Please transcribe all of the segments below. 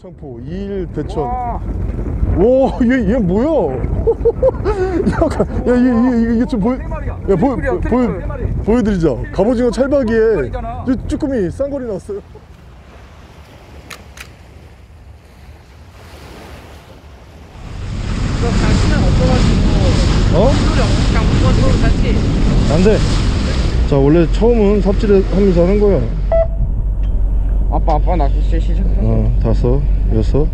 청포, 이일, 대천. 오, 얘 뭐야? 잠깐, 야, 이게 좀 보여드리자. 갑오징어 찰박이에 쭈꾸미 쌍거리 나왔어요. 너 갈치는 없어가지고. 어? 그냥 무거워서 갈치. 안 돼. 자, 원래 처음은 삽질을 하면서 하는 거야. 아빠 낚시 시작. 다섯, 여섯.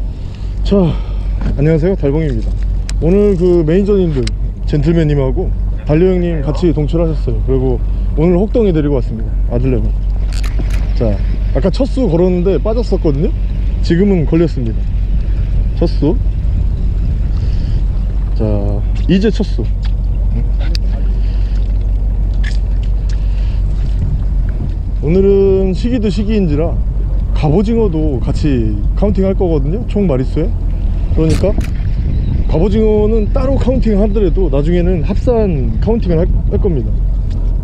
자, 안녕하세요, 달봉이입니다. 오늘 그 매니저님들, 젠틀맨님하고 달려형님 같이 동출하셨어요. 그리고 오늘 혹덩이 데리고 왔습니다, 아들내미. 자, 아까 첫수 걸었는데 빠졌었거든요. 지금은 걸렸습니다, 첫수. 자, 이제 첫수. 오늘은 시기도 시기인지라 갑오징어도 같이 카운팅 할 거거든요, 총 마리수에. 그러니까 갑오징어는 따로 카운팅 하더라도 나중에는 합산 카운팅을 할 겁니다.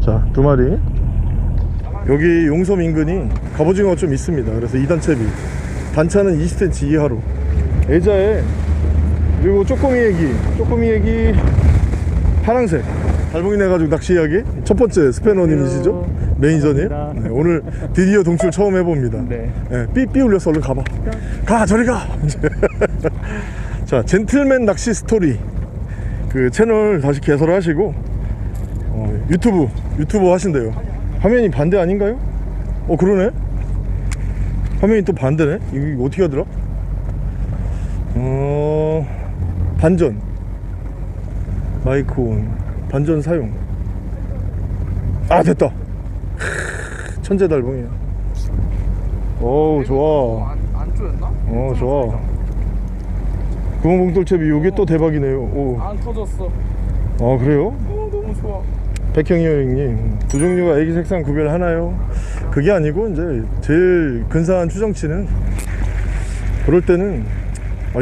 자, 두 마리. 여기 용섬 인근이 갑오징어가 좀 있습니다. 그래서 2단채비, 단차는 20cm 이하로 애자에, 그리고 쪼꼬미 애기 파랑색 달봉이네 가족 낚시 이야기 첫 번째 스패너님이시죠? 매니저님. 네, 오늘 드디어 동출 처음 해봅니다. 네. 네, 삐삐 울려서 얼른 가봐. 가, 저리 가. 자, 젠틀맨 낚시 스토리 그 채널 다시 개설하시고 유튜브 하신대요. 화면이 반대 아닌가요? 그러네. 화면이 또 반대네. 이거 어떻게 하더라? 반전 마이크 온, 반전 사용. 아, 됐다. 천재 달봉이야. 어우, 좋아. 안 쪼였나? 좋아. 구멍봉돌채비 요게 또 대박이네요. 오. 안 터졌어. 아, 그래요? 너무 좋아. 백형이 형님, 두 종류가 애기 색상 구별하나요? 그게 아니고 이제 제일 근사한 추정치는 그럴 때는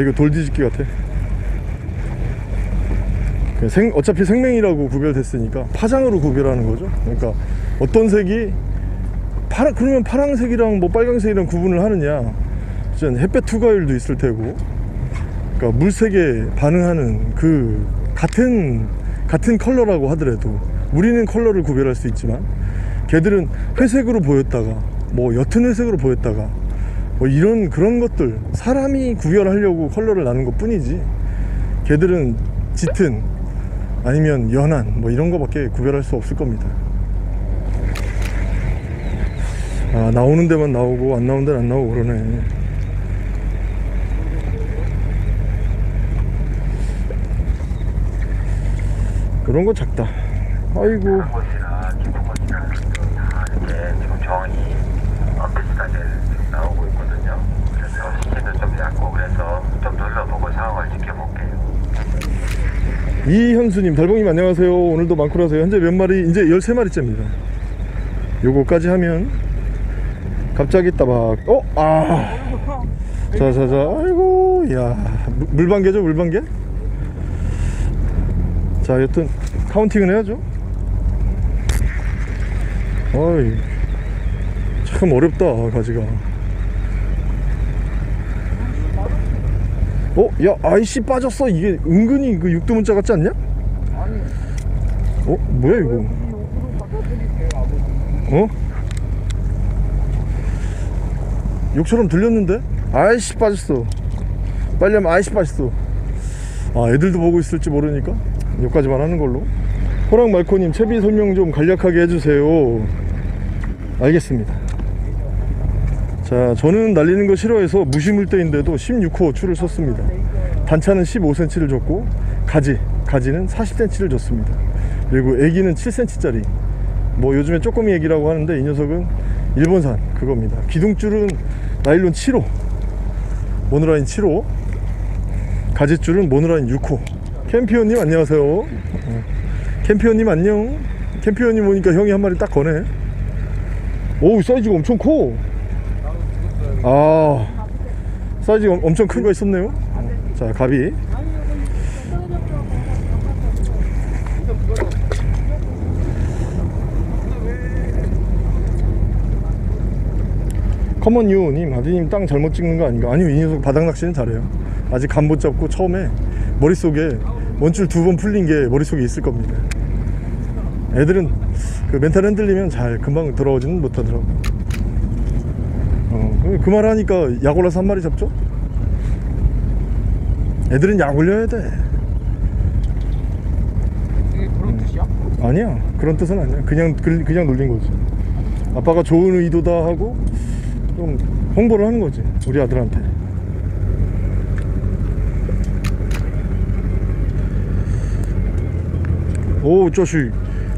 이거 돌 뒤집기 같아. 어차피 생명이라고 구별됐으니까 파장으로 구별하는 거죠. 그러니까 어떤 색이 그러면 파랑색이랑 뭐 빨강색이랑 구분을 하느냐. 햇볕 투과율도 있을 테고, 그러니까 물색에 반응하는 그 같은 컬러라고 하더라도 우리는 컬러를 구별할 수 있지만, 걔들은 회색으로 보였다가 뭐 옅은 회색으로 보였다가 뭐 이런 그런 것들, 사람이 구별하려고 컬러를 나눈 것 뿐이지 걔들은 짙은 아니면 연한 뭐 이런 거밖에 구별할 수 없을 겁니다. 아, 나오는 데만 나오고 안 나오는 데는 안 나오고 그러네. 그런 거 작다. 아이고. 이현수님, 달봉님 안녕하세요. 오늘도 많구라세요. 현재 몇 마리? 이제 13마리째입니다. 요거까지 하면 갑자기 따박. 자자자. 아이고, 야, 물방개죠, 물방개. 자, 여튼 카운팅은 해야죠. 어이, 참 어렵다 가지가. 야, 아이씨, 빠졌어. 이게 은근히 그 육두문자 같지 않냐? 아니. 뭐야 이거? 욕처럼 들렸는데? 아이씨, 빠졌어. 빨리 하면 아이씨, 빠졌어. 아, 애들도 보고 있을지 모르니까 여기까지만 하는 걸로. 호랑 말코님, 채비 설명 좀 간략하게 해주세요. 알겠습니다. 자, 저는 날리는 거 싫어해서 무시물대인데도 16호 추를 썼습니다. 단차는 15cm를 줬고, 가지는 40cm를 줬습니다. 그리고 애기는 7cm짜리. 뭐 요즘에 쪼꼬미 애기라고 하는데, 이 녀석은 일본산 그겁니다. 기둥줄은 나일론 7호, 모노라인 7호, 가지줄은 모노라인 6호. 캠피언님 안녕하세요. 캠피언님 안녕. 캠피언님 오니까 형이 한 마리 딱 거네. 오우, 사이즈가 엄청 커. 아, 사이즈가 엄청 큰 거 있었네요. 자, 가비. 커먼유님, 아디님 땅 잘못 찍는 거 아닌가? 아니요, 이 녀석 바닥낚시는 잘해요. 아직 감 못 잡고 처음에 머릿속에 원줄 2번 풀린 게 머릿속에 있을 겁니다. 애들은 그 멘탈 흔들리면 잘 금방 돌아오지는 못하더라고. 그 말 하니까 약 올라서 한 마리 잡죠? 애들은 약 올려야 돼. 이게 그런 뜻이야? 아니야, 그런 뜻은 아니야. 그냥 놀린 거지. 아빠가 좋은 의도다 하고 좀 홍보를 하는 거지, 우리 아들한테. 오, 자식,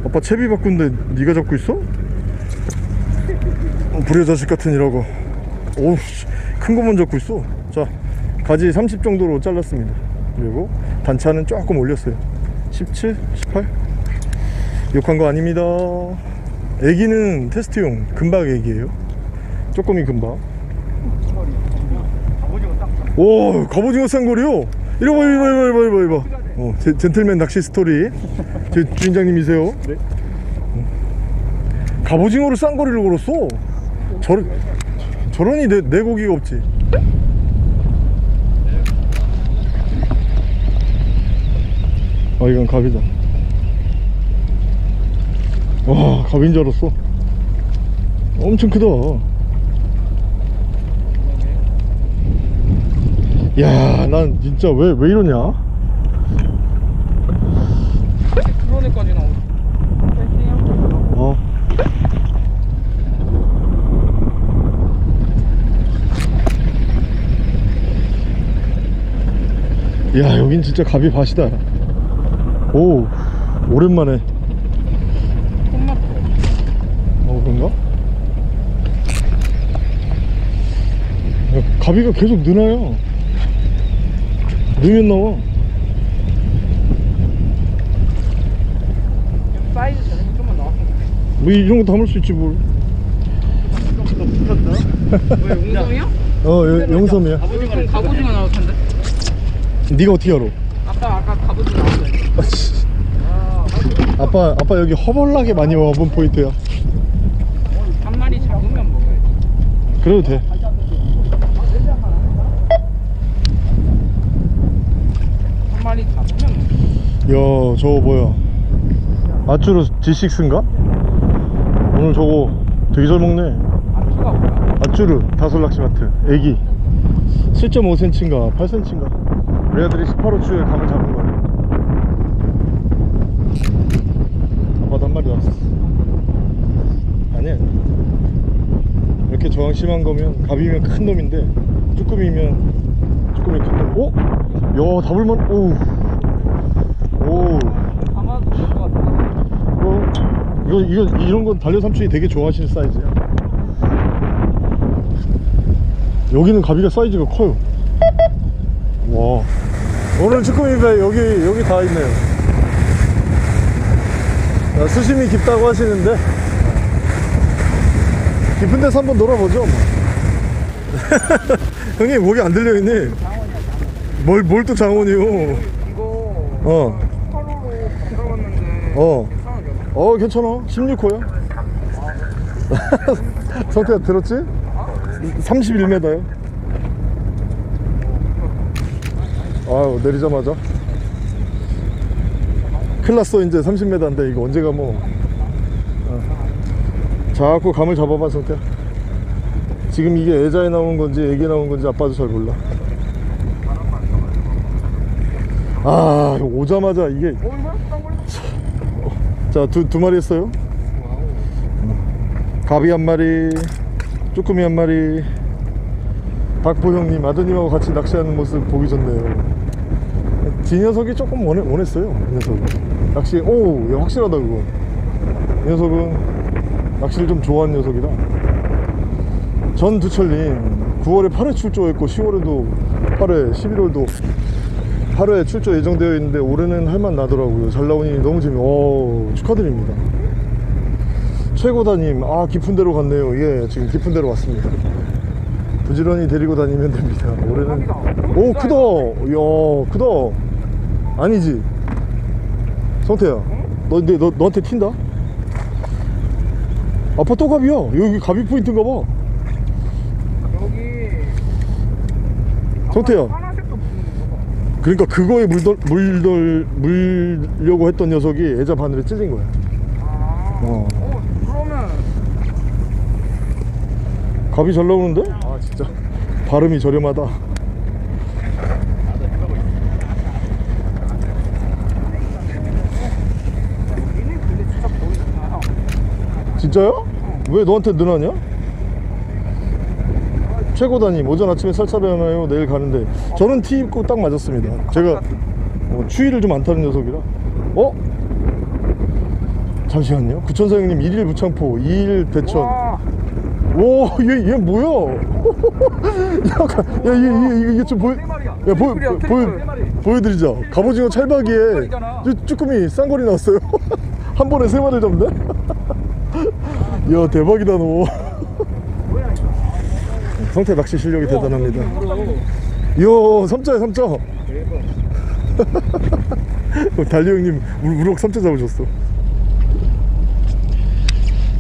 아빠 채비 바꾼데 네가 잡고 있어? 불효자식 같은 이라고. 오우, 큰 것만 잡고 있어. 자, 가지 30 정도로 잘랐습니다. 그리고 단차는 조금 올렸어요. 17, 18. 욕한 거 아닙니다. 애기는 테스트용 금박 애기예요. 쪼꼬미 금박. 오, 갑오징어 쌍거리요? 이봐. 젠틀맨 낚시 스토리. 제 주인장님이세요? 네. 갑오징어로 쌍거리를 걸었어. 저런이 내 고기가 없지. 아, 이건 갑이다. 와, 갑인 줄 알았어. 엄청 크다. 야, 난 진짜 왜 이러냐? 까지 나오고. 야, 여긴 진짜 갑이 밭이다. 오, 오랜만에. 그런가? 야, 가비가 계속 느나요. 느면 나와. 사이즈 저렇게 좀만 나왔으면 좋겠어. 뭐 이 정도 담을 수 있지 뭘. 왜 용섬이야? 용섬이야. 아버지가 갑오징어 나올 텐데. 네가 어떻게 알아? 아까 갑오징어 나왔어. 아빠 여기 허벌나게 많이 와본 포인트야. 한 마리 잡으면 먹어야지. 그래도 돼. 한 마리 잡으면 먹어야지. 야, 저거 뭐야? 아추로 G6인가? 오늘 저거 되게 잘 먹네. 아추가 뭐야? 아추르 다솔낚시마트 애기 7.5cm인가 8cm인가 우리 아들이 18호추에 감을 잡은 거야. 아빠도 한 마리 나왔어. 아니야, 이렇게 저항 심한 거면 갑이면 큰 놈인데 쭈꾸미면 큰 놈. 오? 야, 잡을만. 오우 이런 건 달려 삼촌이 되게 좋아하시는 사이즈야. 여기는 가비가 사이즈가 커요. 와, 오늘 쭈꾸미 배 여기 다 있네요. 야, 수심이 깊다고 하시는데 깊은 데서 한번 놀아보죠 뭐. 형님, 목이 안 들려있니? 뭘 또 장원이요? 이거 스파로로 들어갔는데 괜찮아. 16호야. 성태야, 들었지? 31m요. 아유, 내리자마자 큰일 났어. 이제 30m인데 이거 언제 감어. 자꾸 감을 잡아봐 성태야. 지금 이게 애자에 나온 건지 애기에 나온 건지 아빠도 잘 몰라. 아, 오자마자 이게. 자, 두 마리 했어요. 가비 한 마리, 쭈꾸미 한 마리. 박보 형님, 아드님하고 같이 낚시하는 모습 보기 좋네요. 지 녀석이 조금 원했어요. 이 녀석은 낚시. 오, 야, 확실하다 그거. 이 녀석은 낚시를 좀 좋아하는 녀석이다. 전두철님, 9월에 8회 출조했고 10월에도 8회, 11월도 8회 출조 예정되어 있는데 올해는 할만 나더라고요. 잘 나오니 너무 재미있어요. 축하드립니다. 최고다님, 아, 깊은 데로 갔네요. 예, 지금 깊은 데로 왔습니다. 부지런히 데리고 다니면 됩니다. 올해는. 오, 크다. 크다. 아니지 성태야, 너한테 튄다. 아빠 또 갑이야. 여기 갑이 포인트인가 봐. 성태야, 그러니까 그거에 물려고 했던 녀석이 애자 바늘에 찔린 거야. 아, 그러면 갑이 잘 나오는데? 아 진짜 발음이 저렴하다. 진짜요? 왜 너한테 늘하냐? 최고다님, 오전 아침에 살차려나요? 내일 가는데. 저는 티 입고 딱 맞았습니다. 제가 추위를 좀 안 타는 녀석이라. 어? 잠시만요. 구천사 형님 1일 부창포 2일 대천. 오, 얘 뭐야? 이게 좀 보여. 야, 보여드리자. 갑오징어 찰박이에 쭈꾸미 쌍거리 나왔어요. 한 번에 세 마리를 잡네? 이야, 대박이다, 너. 성태 낚시 실력이 대단합니다. 이야, 3자야 3자. 달리 형님 우럭 3자 잡으셨어.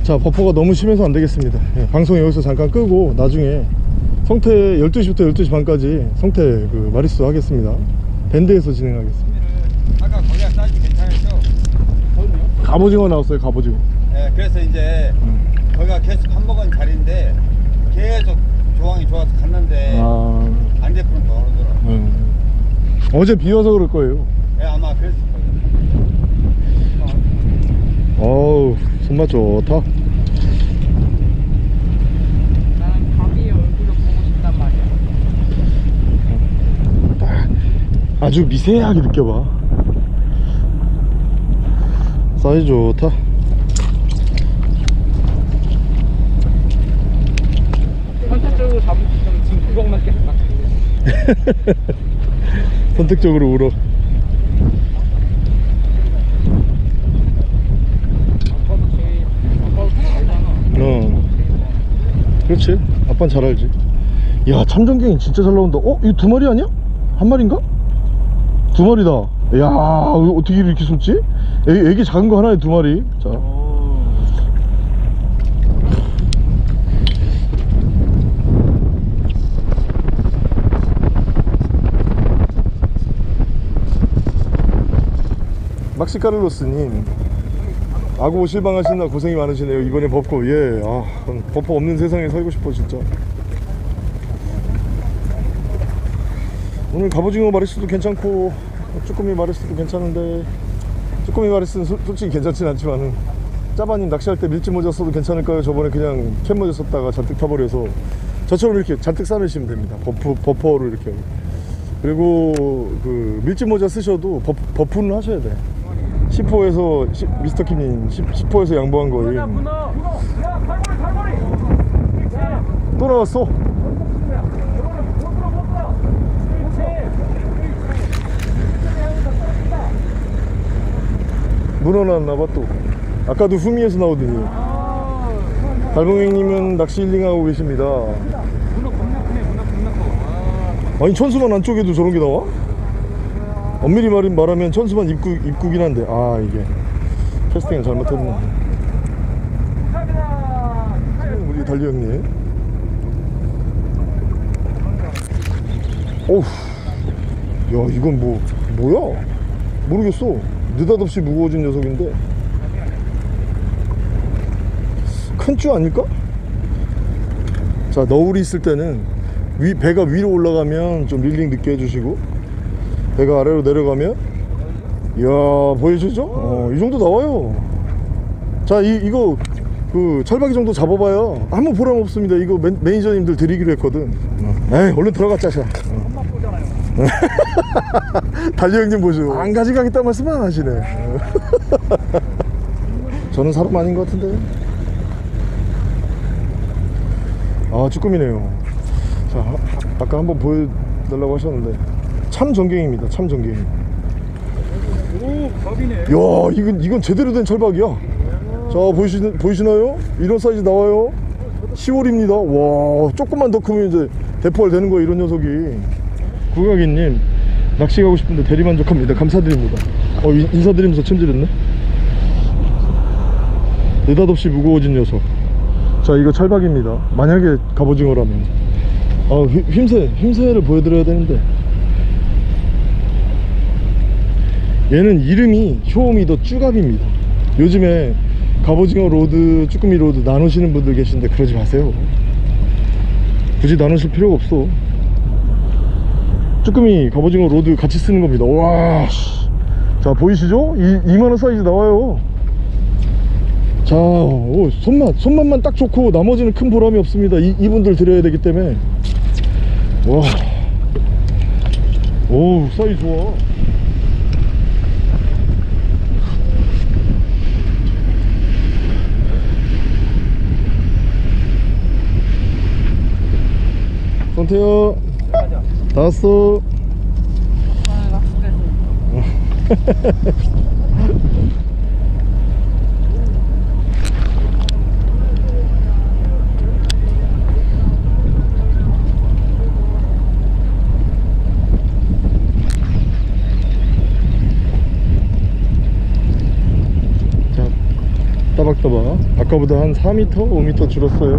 자, 버퍼가 너무 심해서 안되겠습니다. 예, 방송 여기서 잠깐 끄고 나중에 성태 12시부터 12시 반까지 성태 그 마리수 하겠습니다. 밴드에서 진행하겠습니다. 아까 거기가 사이즈 괜찮았죠? 갑오징어 나왔어요, 갑오징어. 예, 그래서 이제 거기가 계속 밥 먹은 자리인데 계속 조항이 좋아서 갔는데 안 됐으면 더 어려더라고요. 어제 비와서 그럴 거예요. 예, 아마 그랬을 거예요. 어우, 손맛 좋다. 나는 가비의 얼굴을 보고 싶단 말이야. 아주 미세하게 느껴봐. 사이즈 좋다. 선택적으로 잡을 수 있으면 지금 우럭만 계속 낚시는데. 선택적으로 우럭. 그렇지, 아빠는 잘 알지. 야, 참전갱이 진짜 잘 나온다. 어? 이거 두 마리 아니야? 한 마리인가? 두 마리다. 야, 어떻게 이렇게 숨지? 애기 작은 거 하나에 두 마리. 자, 막시카를로스님, 아구 실방하시나 고생이 많으시네요. 이번에 버퍼, 예, 버퍼 없는 세상에 살고 싶어 진짜. 오늘 갑오징어 마리수도 괜찮고 쭈꾸미 마리수도 괜찮은데, 쭈꾸미 마리수는 솔직히 괜찮진 않지만은, 짜바님 낚시할 때 밀짚 모자 써도 괜찮을까요? 저번에 그냥 캔 모자 썼다가 잔뜩 타버려서. 저처럼 이렇게 잔뜩 싸매시면 됩니다. 버퍼로 이렇게. 그리고 그 밀짚 모자 쓰셔도 버프는 하셔야 돼. 시포에서 미스터 킴님, 시포에서 양보한 거예요. 또 나왔어. 문어 나왔나봐 또. 아까도 후미에서 나오더니. 달봉이님은 낚시 힐링하고 계십니다. 아니, 천수만 안쪽에도 저런 게 나와? 엄밀히 말하면 천수만 입구긴 한데, 아, 이게 캐스팅을 잘못했네. 우리 달리 형님, 어우, 야, 이건 뭐야? 모르겠어. 느닷없이 무거워진 녀석인데, 큰 쭈 아닐까? 자, 너울이 있을 때는 배가 위로 올라가면 좀 릴링 늦게 해주시고, 배가 아래로 내려가면, 이야, 보여주죠? 이 정도 나와요. 자, 이거 그 찰박이 정도 잡아봐야 아무 보람 없습니다. 이거 매니저님들 드리기로 했거든. 에이, 얼른 들어가, 짜샤. 엄마 보잖아요. 달리 형님 보죠. 안 가져가겠다 말씀만 하시네. 저는 사람 아닌 것 같은데. 아, 쭈꾸미네요. 자, 아까 한번 보여달라고 하셨는데. 참전갱입니다, 참전갱. 오, 갑이네. 야, 이건 제대로 된 철박이야. 자, 보이시나요? 이런 사이즈 나와요. 10월입니다. 와, 조금만 더 크면 이제 대포알 되는 거야, 이런 녀석이. 구각이님, 낚시 가고 싶은데 대리만족합니다. 감사드립니다. 인사드리면서 챔질했네. 느닷없이 무거워진 녀석. 자, 이거 철박입니다. 만약에 갑오징어라면. 힘새를 보여드려야 되는데, 얘는 이름이 효오미더 쭈갑입니다. 요즘에 갑오징어 로드, 쭈꾸미 로드 나누시는 분들 계신데 그러지 마세요. 굳이 나누실 필요가 없어. 쭈꾸미, 갑오징어 로드 같이 쓰는 겁니다. 와, 자 보이시죠? 2만원 사이즈 나와요. 자, 오, 손맛만 딱 좋고 나머지는 큰 보람이 없습니다. 이분들 드려야 되기 때문에. 와, 오, 사이즈 좋아. 선태야, 다 왔어. 자, 따박따박 아까보다 한 4m, 5m 줄었어요.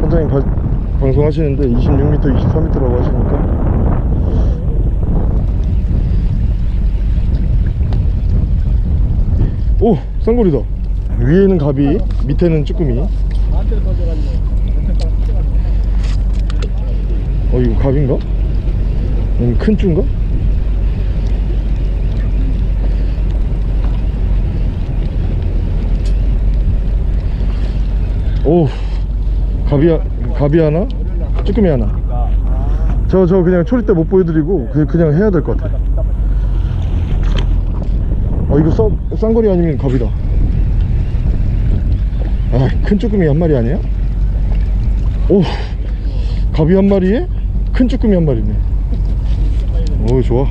선장님 방송하시는데 26m, 23m라고 하시니까. 오! 쌍고리다. 위에는 가비, 밑에는 쭈꾸미. 어, 이거 가비인가? 아니면 큰 쭈인가? 오, 가비 하나, 쭈꾸미 하나. 저 그냥 초리 때 못 보여드리고 그냥 해야 될 것 같아. 어, 이거 쌍거리 아니면 갑이다. 아, 큰 쭈꾸미 한 마리 아니야? 오, 갑이 한 마리에 큰 쭈꾸미 한 마리네. 오, 좋아.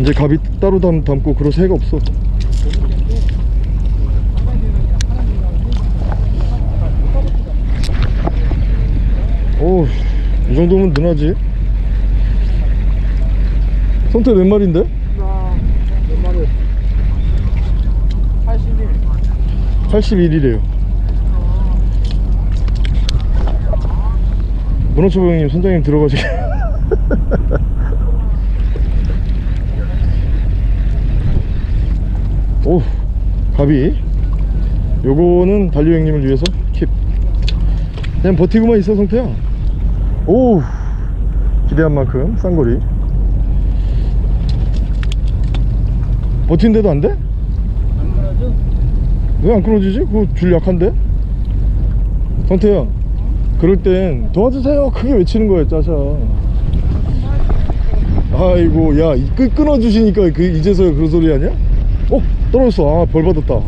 이제 갑이 따로 담고 그럴 새가 없어. 오, 이 정도면 느나지. 선태 몇 마리인데? 81이래요. 문어초보 형님, 선장님 들어가시게. 오, 가비. 요거는 달리 형님을 위해서 킵. 그냥 버티고만 있어, 성태야. 오, 기대한 만큼 쌍고리. 버틴데도 안 돼? 왜 안 끊어지지? 그거 줄 약한데? 선태야, 그럴 땐 도와주세요 크게 외치는 거예요. 짜샤. 아이고, 야, 끊어주시니까 이제서야 그런 소리 아니야? 어? 떨어졌어. 아, 벌 받았다.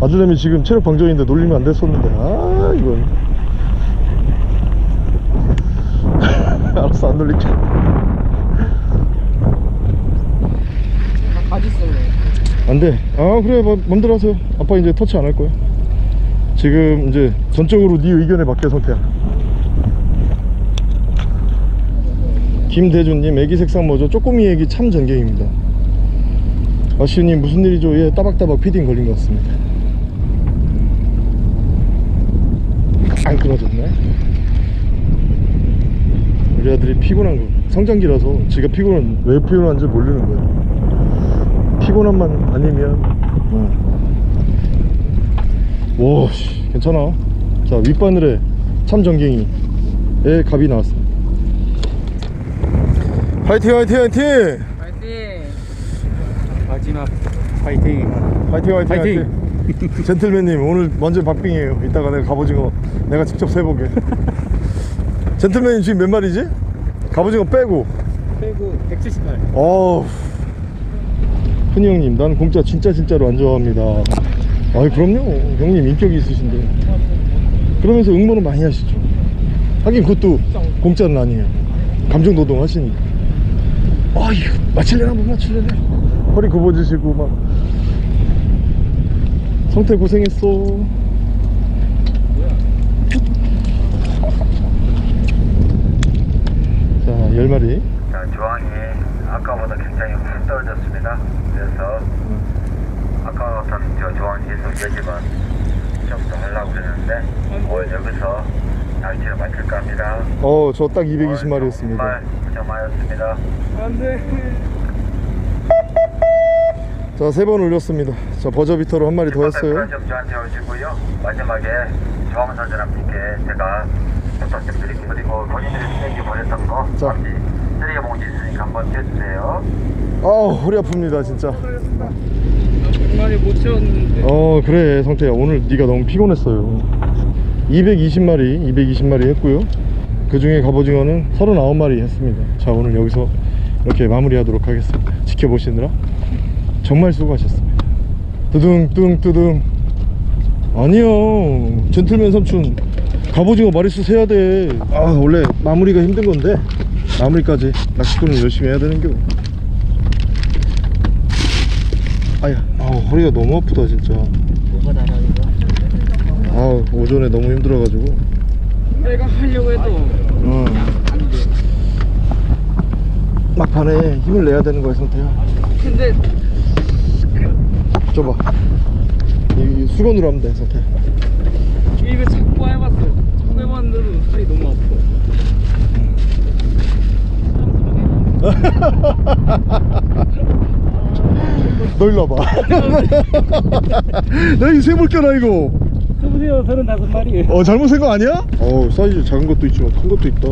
아주렘이 지금 체력 방전인데 놀리면 안 됐었는데. 아, 이건. 알았어, 안 놀릴게. 안돼. 아, 그래, 맘대로 하세요. 아빠 이제 터치 안 할 거야. 지금 이제 전적으로 네 의견에 맞게, 선택야. 김대준님, 애기 색상 뭐죠? 쪼꼬미 애기 참 전경입니다. 아시우님, 무슨 일이죠? 예, 따박따박 피딩 걸린 것 같습니다. 안 끊어졌네. 우리 아들이 피곤한 거, 성장기라서 지가 왜 피곤한지 모르는 거야. 피곤함만 아니면. 와, 씨, 괜찮아. 자, 윗바늘에 참전갱이, 에, 갑이 나왔습니다. 파이팅, 파이팅, 파이팅, 파이팅. 마지막 파이팅, 파이팅, 파이팅, 파이팅. 젠틀맨님, 오늘 완전 박빙이에요. 이따가 내가 갑오징어 내가 직접 세보게. 젠틀맨님 지금 몇 마리지? 갑오징어 빼고 170마리. 어우, 흔히 형님, 난 공짜 진짜로 안 좋아합니다. 아이, 그럼요 형님, 인격이 있으신데. 그러면서 응모는 많이 하시죠. 하긴 그것도 공짜는 아니에요. 감정노동 하시니까. 아이, 맞출려나 못 맞출려나, 허리 굽어지시고 막. 성태 고생했어. 자, 10마리. 자, 조항이 아까보다 굉장히 훅 떨어졌습니다. 그래서 아까 같은 조항이 계속 얘기만 좀 더 하려고 그랬는데 오늘 여기서 날씨를 맞출까 합니다. 저 딱 220마리였습니다. 정말였습니다. 안돼. 자, 3번 올렸습니다. 자, 버저비터로 한 마리 더 했어요. 저한테 오시고요. 마지막에 조항사전함 님께 제가 부탁드리고, 그리고 본인들이 쓰레기 보냈던 거 혹시 쓰레기 봉지 있으니까 한번 떼주세요. 아우, 허리 아픕니다 진짜. 100마리 못 채웠는데. 그래 성태야, 오늘 네가 너무 피곤했어요. 220마리 했고요. 그 중에 갑오징어는 39마리 했습니다. 자, 오늘 여기서 이렇게 마무리 하도록 하겠습니다. 지켜보시느라 정말 수고하셨습니다. 뚜둥. 아니요, 젠틀맨 삼촌, 갑오징어 마리수 세야 돼. 원래 마무리가 힘든 건데, 마무리까지 낚시꾼을 열심히 해야 되는겨. 허리가 너무 아프다 진짜. 뭐가 나락인가? 오전에 너무 힘들어가지고 내가 하려고 해도 안 돼. 막판에 힘을 내야 되는 거야 상태야. 근데 줘봐, 이 수건으로 하면 돼 상태. 이거 자꾸 해봤는데도 살이 너무 아파. 너 일로 와봐. 나 이거 세볼 거라 이거. 세보세요. 35마리. 잘못 센 거 아니야? 사이즈 작은 것도 있지만 큰 것도 있다.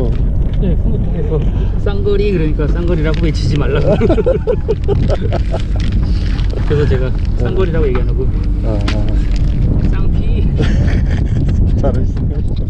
네, 콩국탕에서 쌍거리, 그러니까 쌍거리라고 외치지 말라고. 그래서 제가 쌍거리라고 얘기 안 하고 쌍피. 잘했어.